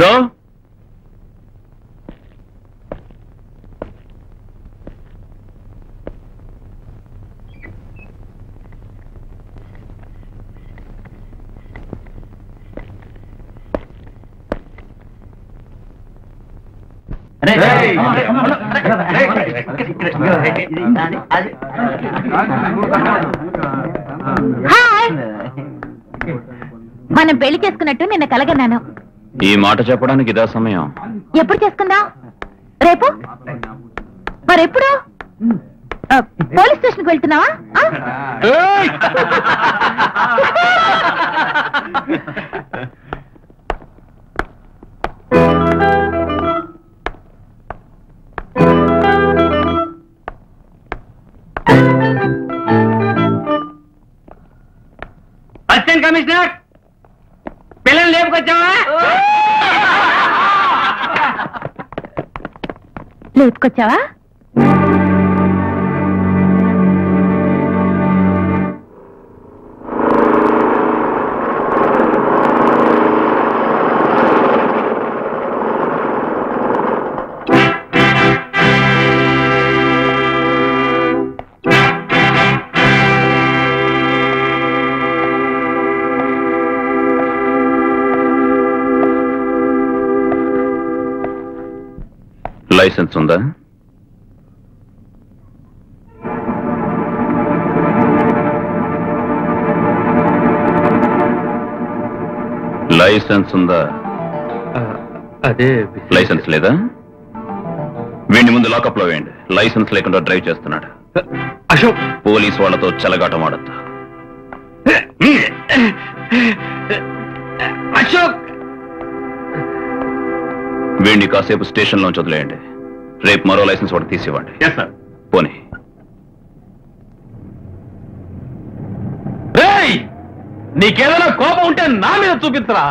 So? మనం పెళ్లి చేసుకున్నట్టు నిన్న కలగన్నాను. ఈ మాట చెప్పడానికి ఇదా సమయం? ఎప్పుడు చేసుకుందా? రేపు? మరెప్పుడు? పోలీస్ స్టేషన్కి వెళ్తున్నావా? అసిస్టెంట్ కమిషనర్ పిల్లలు లేపుకొచ్చావా? లేపుకొచ్చావా? లైసెన్స్ ఉందా? లైసెన్స్ ఉందా? అదే లైసెన్స్ లేదా? వీడిని ముందు లాకప్లో వేయండి. లైసెన్స్ లేకుండా డ్రైవ్ చేస్తున్నాడు. అశోక్, పోలీస్ వాళ్ళతో చెలగాటం ఆడతా. అశోక్, వీడిని కాసేపు స్టేషన్లోంచి వదిలేయండి. రేపు మరో లైసెన్స్ ఒకటి తీసివ్వండి. పోనీ. నీకేదైనా కోపం ఉంటే నా మీద చూపించరా.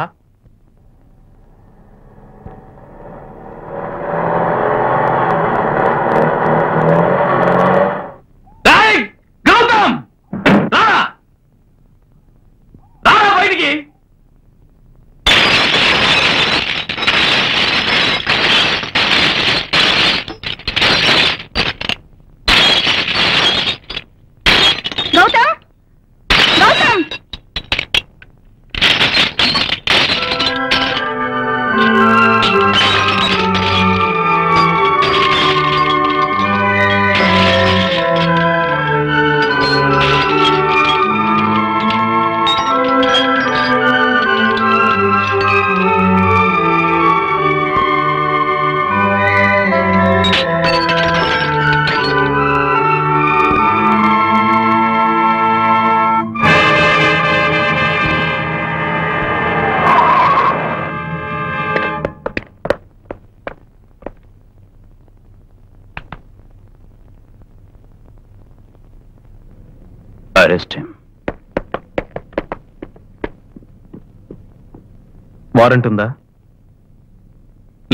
వారెంట్ ఉందా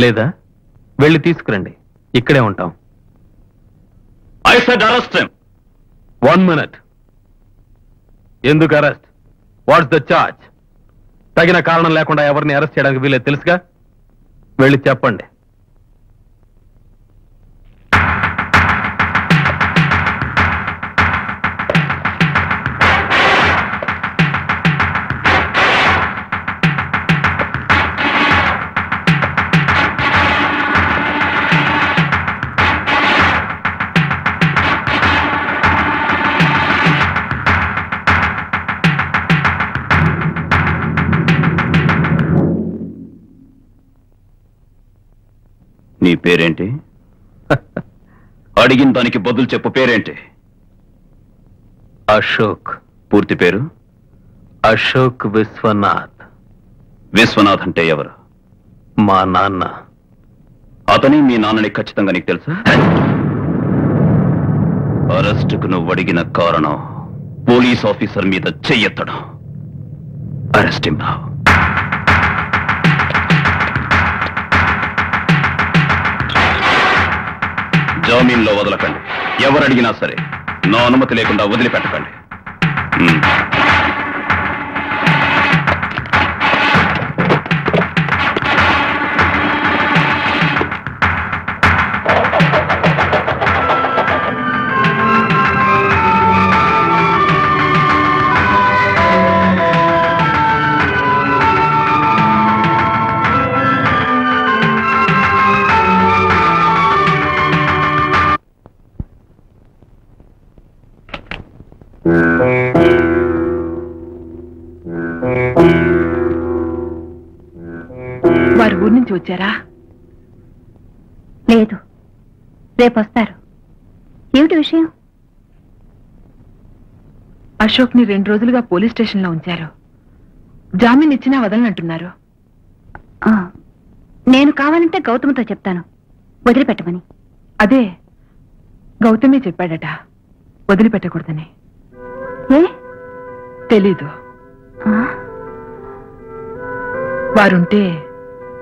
లేదా? వెళ్ళి తీసుకురండి, ఇక్కడే ఉంటాం. I said arrest him. 1 minute. ఎందుకు అరెస్ట్? What's the charge? తగిన కారణం లేకుండా ఎవరిని అరెస్ట్ చేయడానికి వీలేదు, తెలుసుగా. వెళ్ళి చెప్పండి. నీ పేరేంటి? అడిగిన దానికి బదులు చెప్పు, పేరేంటి? అశోక్. పూర్తి పేరు? అశోక్ విశ్వనాథ్. విశ్వనాథ్ అంటే ఎవరు? మా నాన్న. అతని మీ నాన్నని ఖచ్చితంగా నీకు తెలుసా? అరెస్టుకు నువ్వు అడిగిన కారణం పోలీస్ ఆఫీసర్ మీద చెయ్యెత్తడం. Arrest him now. జమీన్లో వదలకండి. ఎవరు అడిగినా సరే నా అనుమతి లేకుండా వదిలిపెట్టకండి. ఊరి నుంచి వచ్చారా? లేదు, రేపు వస్తారు. ఏమిటి విషయం? అశోక్ ని 2 రోజులుగా పోలీస్ స్టేషన్ లో ఉంచారు. జామీన్ ఇచ్చినా వదలనంటున్నారు. నేను కావాలంటే గౌతమ్తో చెప్తాను వదిలిపెట్టమని. అదే గౌతమే చెప్పాడట వదిలిపెట్టకూడదని. ఏ తెలీదు, వారుంటే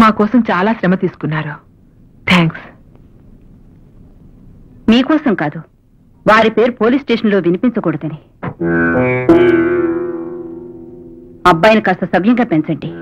మా కోసం చాలా శ్రమ తీసుకున్నారు, థ్యాంక్స్. మీకోసం కాదు, వారి పేరు పోలీస్ స్టేషన్లో వినిపించకూడదని. అబ్బాయిని కాస్త సవ్యంగా పెంచండి.